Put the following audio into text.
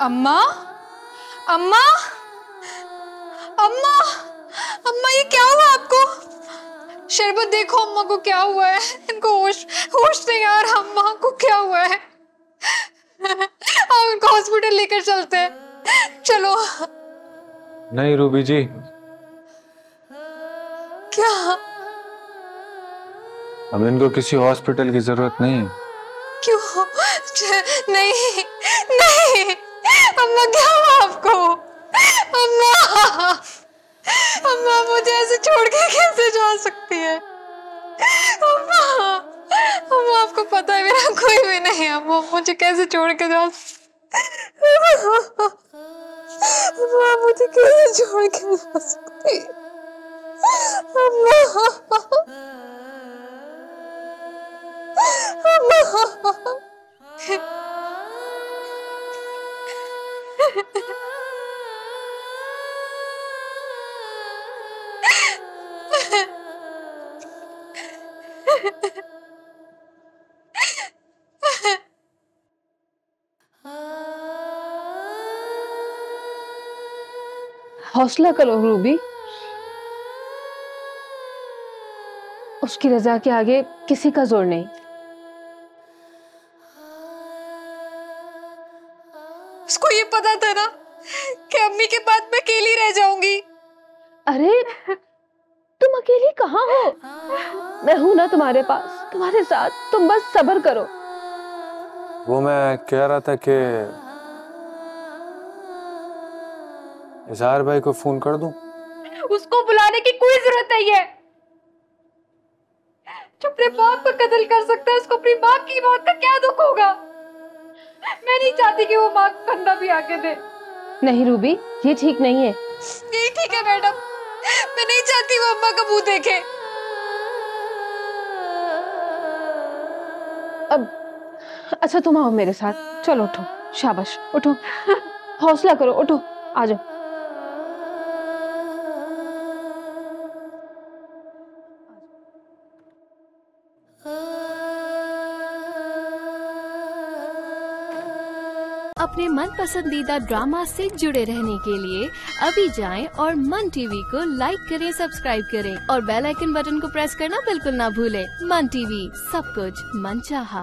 अम्मा अम्मा अम्मा अम्मा, ये क्या हुआ आपको? शरबत देखो अम्मा को क्या हुआ है, इनको होश होश नहीं यार, अम्मा को क्या हुआ है? हम इनको हॉस्पिटल लेकर चलते हैं, चलो। नहीं रूबी जी। क्या? अब इनको किसी हॉस्पिटल की जरूरत नहीं है। क्यों? नहीं नहीं अम्मा, क्या हुआ आपको? अम्मा अम्मा, मुझे ऐसे छोड़ के कैसे जा सकती है? अम्मा अम्मा, आपको पता है मेरा कोई भी नहीं है, अम्मा मुझे कैसे छोड़ के जा सकती? अम्मा मुझे कैसे छोड़ के जा सकती? अम्मा अम्मा हौसला करो रूबी, उसकी रजा के आगे किसी का जोर नहीं। उसको ये पता था ना कि अम्मी के बाद मैं अकेली रह जाऊंगी। अरे तुम अकेली कहाँ हो, मैं हूं ना तुम्हारे पास, तुम्हारे साथ, तुम बस सब्र करो। वो मैं कह रहा था कि इजहार भाई को फोन कर दूं। उसको बुलाने की कोई जरूरत नहीं है, जो अपने बाप का कत्ल कर सकता है उसको अपनी माँ की मौत का क्या दुख होगा? मैं नहीं चाहती कि वो माँ को कंधा भी आके दे। नहीं रूबी, ये ठीक नहीं है। ये ठीक है मैडम, मैं नहीं चाहती वो अम्मा का मुंह देखे। अब अच्छा तुम आओ मेरे साथ, चलो उठो, शाबाश उठो, हौसला करो, उठो आ जाओ। अपने मन पसंदीदा ड्रामा से जुड़े रहने के लिए अभी जाएं और मन टीवी को लाइक करें, सब्सक्राइब करें और बेल आइकन बटन को प्रेस करना बिल्कुल ना भूलें। मन टीवी, सब कुछ मनचाहा।